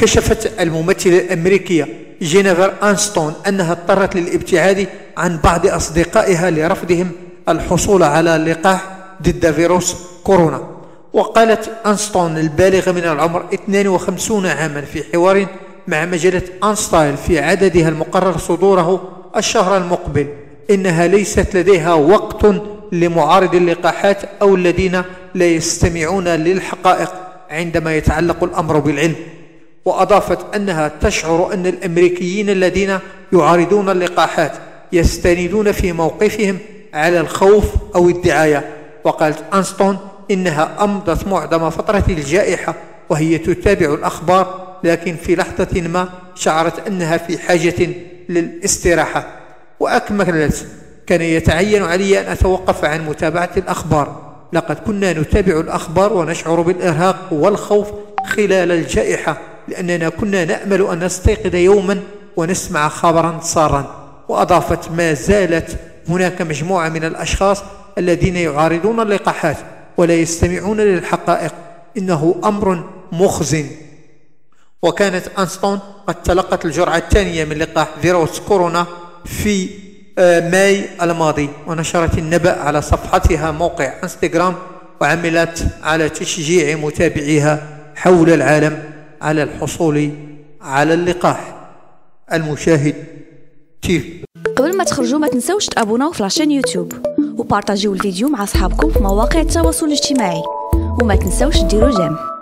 كشفت الممثلة الأمريكية جينيفر أنيستون أنها اضطرت للابتعاد عن بعض أصدقائها لرفضهم الحصول على اللقاح ضد فيروس كورونا. وقالت أنيستون البالغة من العمر 52 عاما في حوار مع مجلة أنستايل في عددها المقرر صدوره الشهر المقبل إنها ليست لديها وقت لمعارضي اللقاحات أو الذين لا يستمعون للحقائق عندما يتعلق الأمر بالعلم. وأضافت أنها تشعر أن الأمريكيين الذين يعارضون اللقاحات يستندون في موقفهم على الخوف أو الدعاية. وقالت أنيستون إنها أمضت معظم فترة الجائحة وهي تتابع الأخبار، لكن في لحظة ما شعرت أنها في حاجة للاستراحة. وأكملت: كان يتعين علي أن أتوقف عن متابعة الأخبار، لقد كنا نتابع الأخبار ونشعر بالإرهاق والخوف خلال الجائحة لأننا كنا نأمل أن نستيقظ يوما ونسمع خبرا سارا. وأضافت: ما زالت هناك مجموعة من الأشخاص الذين يعارضون اللقاحات ولا يستمعون للحقائق، إنه أمر مخزن. وكانت أنيستون قد تلقت الجرعة الثانية من لقاح فيروس كورونا في ماي الماضي، ونشرت النبأ على صفحتها موقع انستغرام، وعملت على تشجيع متابعيها حول العالم على الحصول على اللقاح. المشاهد تيفي. قبل ما تخرجوا ما تنسوش تابوناو في لاشين يوتيوب وبارطاجيو الفيديو مع اصحابكم في مواقع التواصل الاجتماعي، وما تنسوش ديروا جيم.